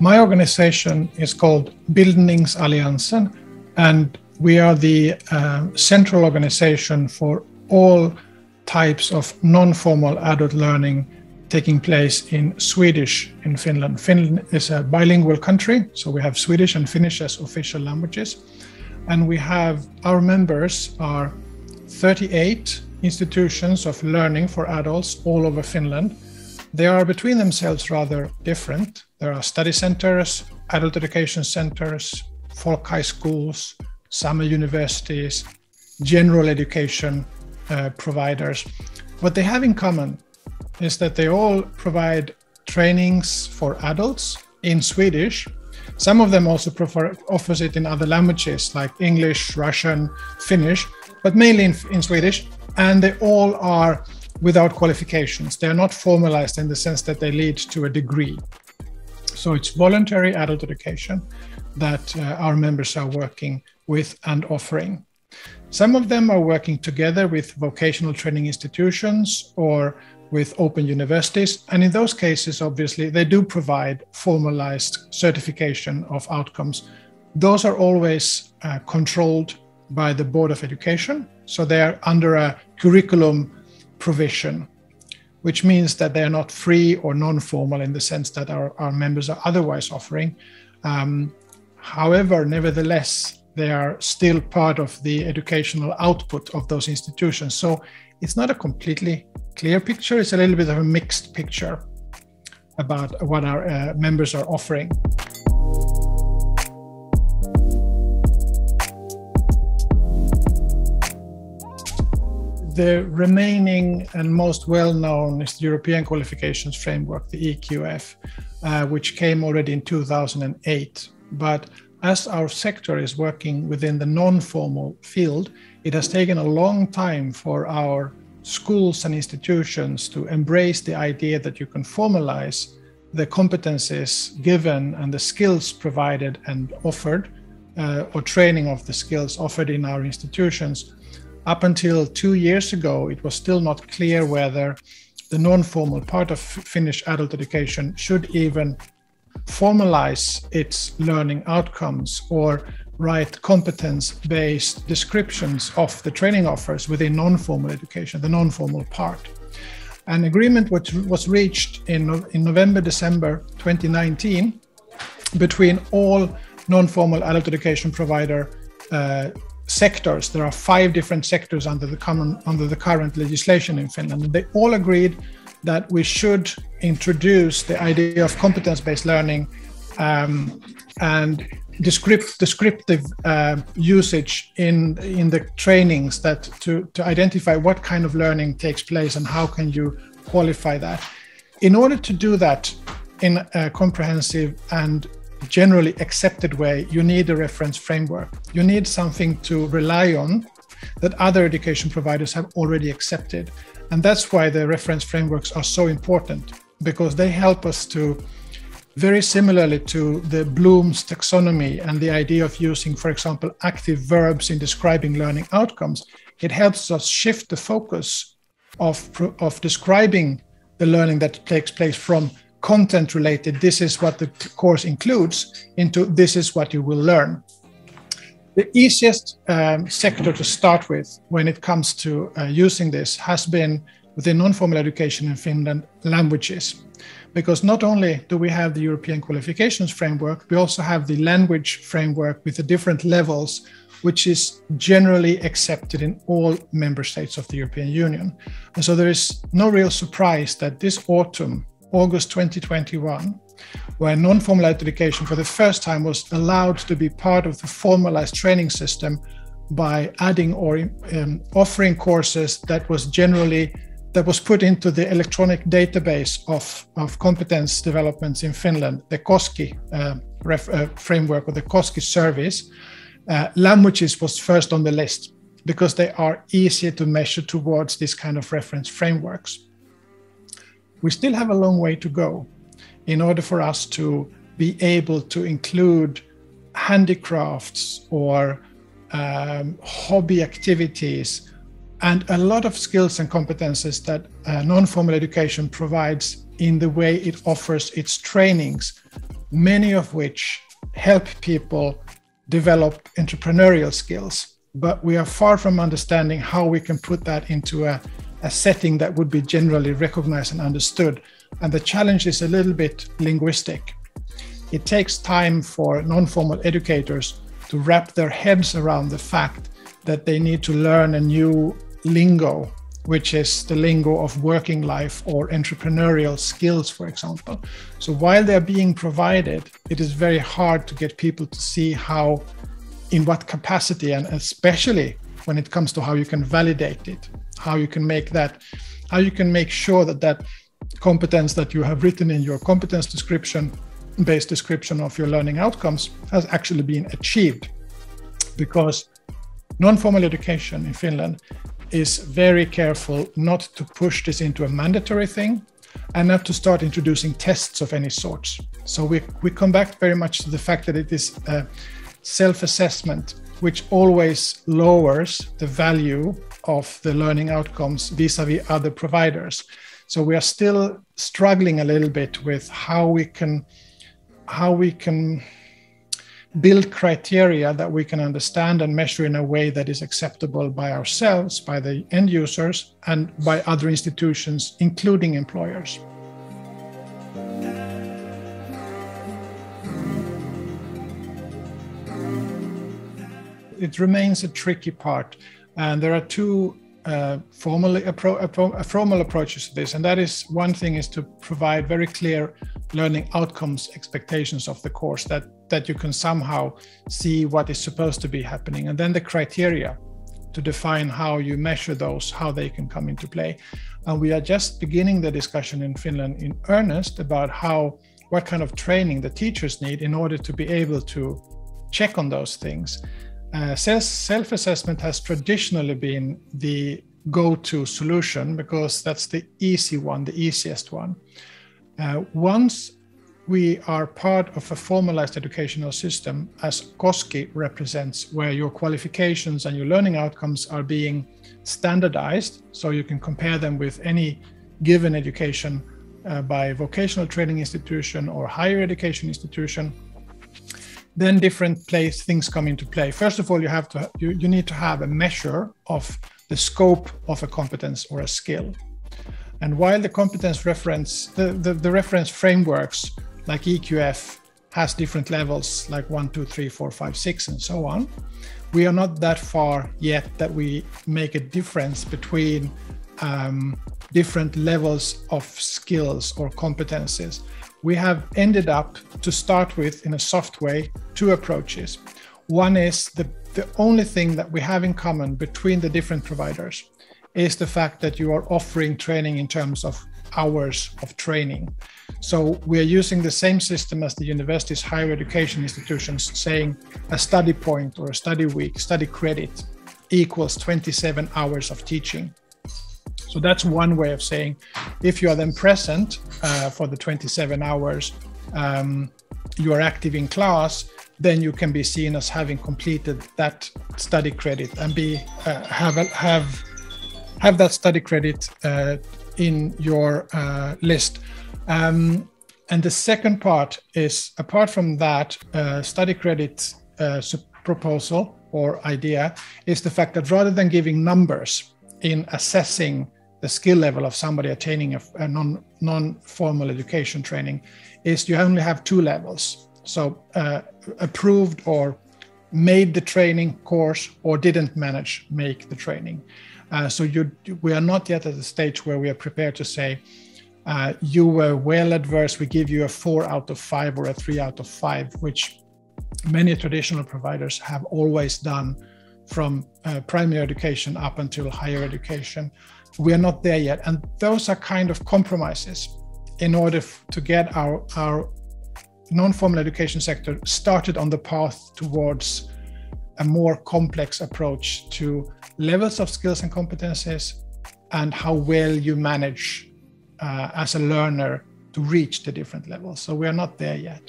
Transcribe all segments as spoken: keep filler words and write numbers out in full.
My organization is called Bildningsalliansen, and we are the uh, central organization for all types of non-formal adult learning taking place in Swedish in Finland. Finland is a bilingual country, so we have Swedish and Finnish as official languages. And we have, our members are thirty-eight institutions of learning for adults all over Finland. They are between themselves rather different. There are study centers, adult education centers, folk high schools, summer universities, general education uh, providers. What they have in common is that they all provide trainings for adults in Swedish. Some of them also prefer, offers it in other languages like English, Russian, Finnish, but mainly in, in Swedish. And they all are without qualifications. They're not formalized in the sense that they lead to a degree. So it's voluntary adult education that uh, our members are working with and offering. Some of them are working together with vocational training institutions or with open universities. And in those cases, obviously, they do provide formalized certification of outcomes. Those are always uh, controlled by the Board of Education. So they are under a curriculum provision, which means that they are not free or non-formal in the sense that our, our members are otherwise offering. Um, however, nevertheless, they are still part of the educational output of those institutions. So it's not a completely clear picture. It's a little bit of a mixed picture about what our uh, members are offering. The remaining and most well-known is the European Qualifications Framework, the E Q F, uh, which came already in two thousand eight. But as our sector is working within the non-formal field, it has taken a long time for our schools and institutions to embrace the idea that you can formalize the competencies given and the skills provided and offered, uh, or training of the skills offered in our institutions. Up until two years ago, it was still not clear whether the non-formal part of Finnish adult education should even formalize its learning outcomes or write competence-based descriptions of the training offers within non-formal education, the non-formal part. An agreement which was reached in, in November, December twenty nineteen between all non-formal adult education provider uh, sectors. There are five different sectors under the, common, under the current legislation in Finland. They all agreed that we should introduce the idea of competence-based learning um, and descript, descriptive uh, usage in, in the trainings that to, to identify what kind of learning takes place and how can you qualify that. In order to do that in a comprehensive and generally accepted way, you need a reference framework. You need something to rely on that other education providers have already accepted. And that's why the reference frameworks are so important, because they help us to, very similarly to the Bloom's taxonomy and the idea of using, for example, active verbs in describing learning outcomes, it helps us shift the focus of, of describing the learning that takes place from content related, this is what the course includes, into this is what you will learn. The easiest um, sector to start with when it comes to uh, using this has been within non-formal education in Finland, languages. Because not only do we have the European Qualifications Framework, we also have the language framework with the different levels, which is generally accepted in all member states of the European Union. And so there is no real surprise that this autumn, August twenty twenty-one, where non-formal education for the first time was allowed to be part of the formalized training system by adding or um, offering courses that was generally, that was put into the electronic database of, of competence developments in Finland, the Koski uh, ref, uh, framework or the Koski service. Uh, languages was first on the list because they are easier to measure towards this kind of reference frameworks. We still have a long way to go in order for us to be able to include handicrafts or um, hobby activities and a lot of skills and competences that uh, non-formal education provides in the way it offers its trainings many of which help people develop entrepreneurial skills. But we are far from understanding how we can put that into a, a setting that would be generally recognized and understood. And the challenge is a little bit linguistic. It takes time for non-formal educators to wrap their heads around the fact that they need to learn a new lingo, which is the lingo of working life or entrepreneurial skills, for example. So while they're being provided, it is very hard to get people to see how, in what capacity, and especially when it comes to how you can validate it, how you can make that, how you can make sure that that competence that you have written in your competence description, based description of your learning outcomes, has actually been achieved. Because non-formal education in Finland is very careful not to push this into a mandatory thing and not to start introducing tests of any sorts. So we, we come back very much to the fact that it is a self-assessment, which always lowers the value of the learning outcomes vis-a-vis other providers. So we are still struggling a little bit with how we can, how we can build criteria that we can understand and measure in a way that is acceptable by ourselves, by the end users, and by other institutions, including employers. It remains a tricky part, and there are two uh, formal, appro formal approaches to this, and that is, one thing is to provide very clear learning outcomes expectations of the course, that that you can somehow see what is supposed to be happening, and then the criteria to define how you measure those, how they can come into play. And we are just beginning the discussion in Finland in earnest about how, what kind of training the teachers need in order to be able to check on those things. Uh, self-assessment has traditionally been the go-to solution because that's the easy one, the easiest one. Uh, once we are part of a formalized educational system, as Koski represents, where your qualifications and your learning outcomes are being standardized, so you can compare them with any given education uh, by vocational training institution or higher education institution, then different place, things come into play. First of all, you, have to, you, you need to have a measure of the scope of a competence or a skill. And while the competence reference, the, the, the reference frameworks, like E Q F, has different levels, like one, two, three, four, five, six, and so on. We are not that far yet that we make a difference between um, different levels of skills or competencies. We have ended up, to start with, in a soft way, two approaches. One is the, the only thing that we have in common between the different providers is the fact that you are offering training in terms of hours of training. So we're using the same system as the university's higher education institutions, saying a study point or a study week, study credit equals twenty-seven hours of teaching. So that's one way of saying, if you are then present uh, for the twenty-seven hours, um, you are active in class, then you can be seen as having completed that study credit and be uh, have have have that study credit uh, in your uh, list. Um, and the second part is, apart from that uh, study credit uh, proposal or idea, is the fact that rather than giving numbers in assessing the skill level of somebody attaining a, a non, non-formal education training, is you only have two levels. So uh, approved or made the training course, or didn't manage make the training. Uh, so you, we are not yet at the stage where we are prepared to say, uh, you were well adverse, we give you a four out of five or a three out of five, which many traditional providers have always done from uh, primary education up until higher education. We are not there yet. And those are kind of compromises in order to get our, our non-formal education sector started on the path towards a more complex approach to levels of skills and competences, and how well you manage uh, as a learner to reach the different levels. So we are not there yet.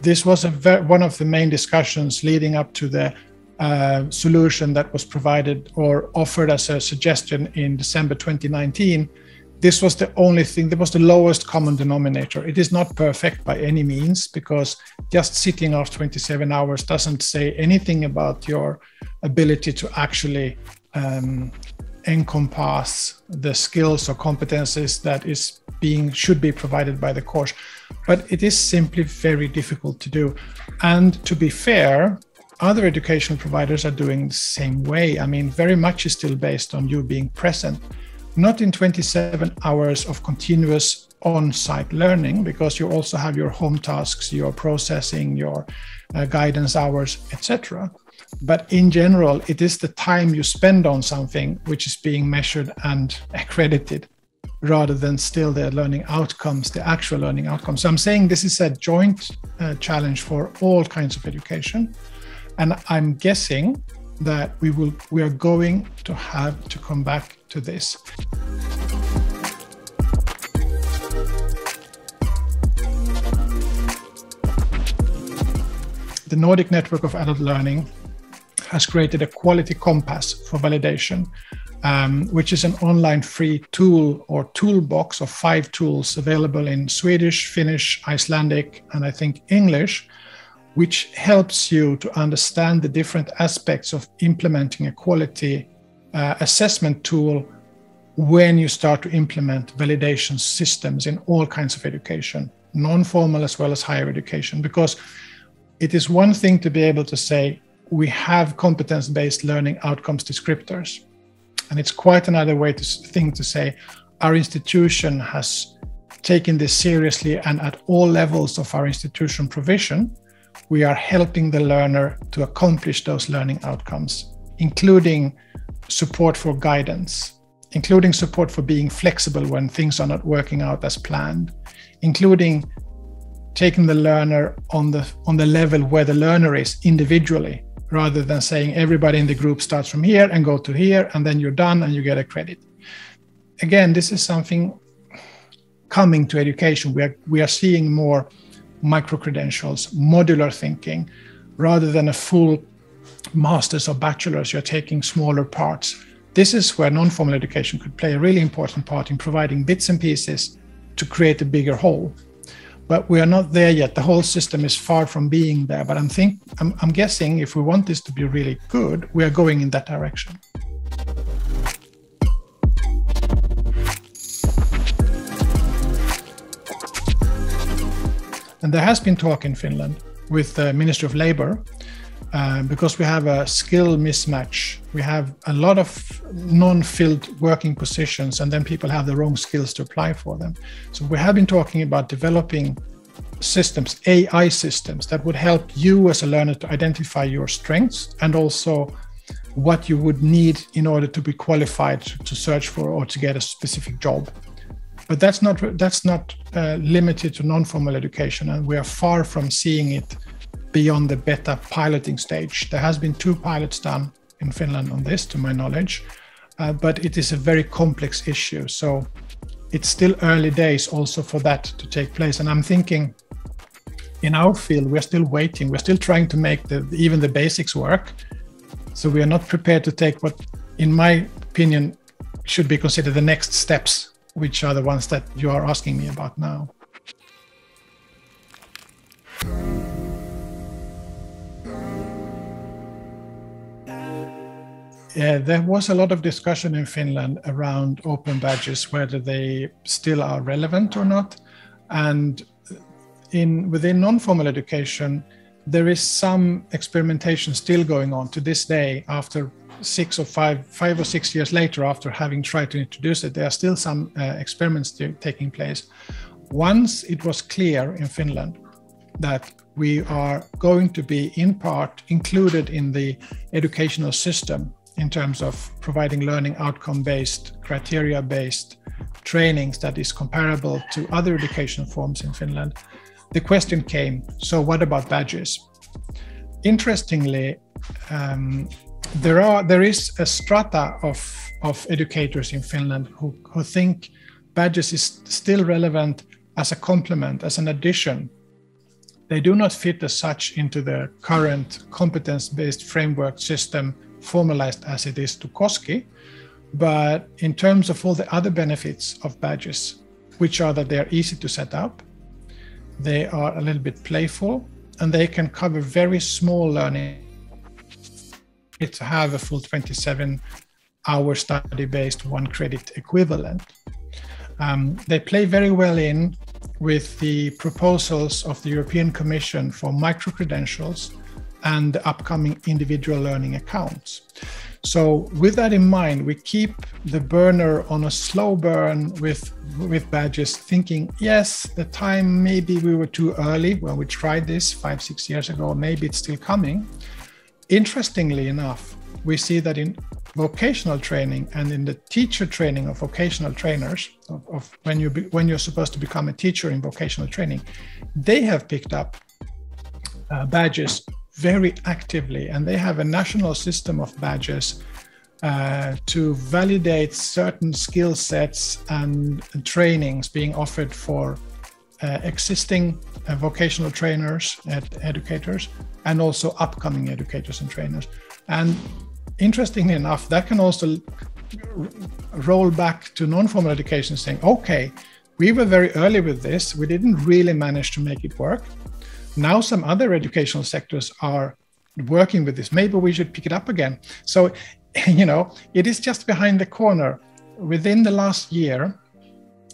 This was a one of the main discussions leading up to the uh, solution that was provided or offered as a suggestion in December twenty nineteen, this was the only thing, that was the lowest common denominator. It is not perfect by any means, because just sitting off twenty-seven hours doesn't say anything about your ability to actually um, encompass the skills or competences that is being should be provided by the course. But it is simply very difficult to do. And to be fair, other educational providers are doing the same way. I mean, very much is still based on you being present. Not in twenty-seven hours of continuous on-site learning, because you also have your home tasks, your processing, your uh, guidance hours, et cetera. But in general, it is the time you spend on something which is being measured and accredited, rather than still the learning outcomes, the actual learning outcomes. So I'm saying this is a joint uh, challenge for all kinds of education. And I'm guessing that we will, we are going to have to come back to this. The Nordic Network of Adult Learning has created a quality compass for validation, um, which is an online free tool or toolbox of five tools available in Swedish, Finnish, Icelandic, and I think English, which helps you to understand the different aspects of implementing a quality uh, assessment tool when you start to implement validation systems in all kinds of education, non-formal as well as higher education. Because it is one thing to be able to say, we have competence-based learning outcomes descriptors. And it's quite another way to think to say, our institution has taken this seriously, and at all levels of our institution provision, we are helping the learner to accomplish those learning outcomes, including support for guidance, including support for being flexible when things are not working out as planned, including taking the learner on the, on the level where the learner is individually, rather than saying everybody in the group starts from here and go to here, and then you're done and you get a credit. Again, this is something coming to education. We are, we are seeing more micro-credentials, modular thinking, rather than a full master's or bachelor's, you're taking smaller parts. This is where non-formal education could play a really important part in providing bits and pieces to create a bigger whole. But we are not there yet. The whole system is far from being there. But I'm, think, I'm, I'm guessing if we want this to be really good, we are going in that direction. And there has been talk in Finland with the Ministry of Labour, uh, because we have a skill mismatch. We have a lot of non-filled working positions, and then people have the wrong skills to apply for them. So we have been talking about developing systems, A I systems, that would help you as a learner to identify your strengths and also what you would need in order to be qualified to search for or to get a specific job. But that's not, that's not uh, limited to non-formal education, and we are far from seeing it beyond the beta piloting stage. There has been two pilots done in Finland on this, to my knowledge, uh, but it is a very complex issue. So it's still early days also for that to take place. And I'm thinking in our field, we're still waiting. We're still trying to make the, even the basics work. So we are not prepared to take what, in my opinion, should be considered the next steps, which are the ones that you are asking me about now. Yeah, there was a lot of discussion in Finland around open badges, whether they still are relevant or not. And in within non-formal education, there is some experimentation still going on to this day after six or five, five or six years later, after having tried to introduce it. There are still some uh, experiments taking place. Once it was clear in Finland that we are going to be in part included in the educational system in terms of providing learning outcome-based, criteria-based trainings that is comparable to other education forms in Finland, the question came, so what about badges? Interestingly, um, There are there is a strata of of educators in Finland who, who think badges is still relevant as a complement, as an addition They do not fit as such into the current competence-based framework system formalized as it is to Koski, but in terms of all the other benefits of badges, which are that they are easy to set up, they are a little bit playful, and they can cover very small learning. It's have a full twenty-seven hour study-based one credit equivalent. Um, they play very well in with the proposals of the European Commission for micro-credentials and the upcoming individual learning accounts. So with that in mind, we keep the burner on a slow burn with, with badges, thinking, yes, the time maybe we were too early when we tried this five, six years ago, maybe it's still coming. Interestingly enough, we see that in vocational training and in the teacher training of vocational trainers, of, of when, you be, when you're supposed to become a teacher in vocational training, they have picked up uh, badges very actively, and they have a national system of badges uh, to validate certain skill sets and trainings being offered for uh, existing uh, vocational trainers and educators, and also upcoming educators and trainers. And interestingly enough, that can also roll back to non-formal education, saying, okay, we were very early with this, we didn't really manage to make it work. Now some other educational sectors are working with this. Maybe we should pick it up again. So, you know, it is just behind the corner. Within the last year,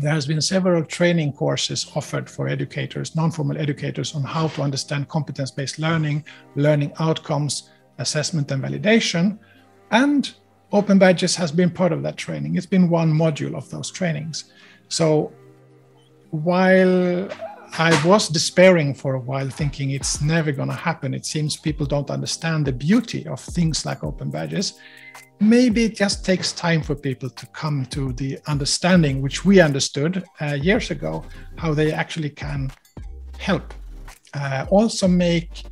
there has been several training courses offered for educators, non-formal educators, on how to understand competence-based learning, learning outcomes, assessment and validation. And Open Badges has been part of that training. It's been one module of those trainings. So while I was despairing for a while, thinking it's never going to happen, it seems people don't understand the beauty of things like Open Badges. Maybe it just takes time for people to come to the understanding, which we understood uh, years ago, how they actually can help. Uh, also make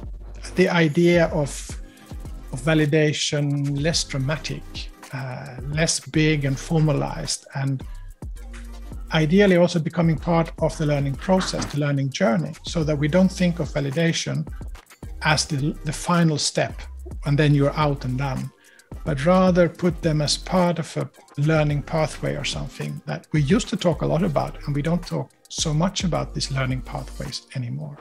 the idea of, of validation less dramatic, uh, less big and formalized, and ideally also becoming part of the learning process, the learning journey, so that we don't think of validation as the, the final step and then you're out and done, but rather put them as part of a learning pathway or something that we used to talk a lot about, and we don't talk so much about these learning pathways anymore.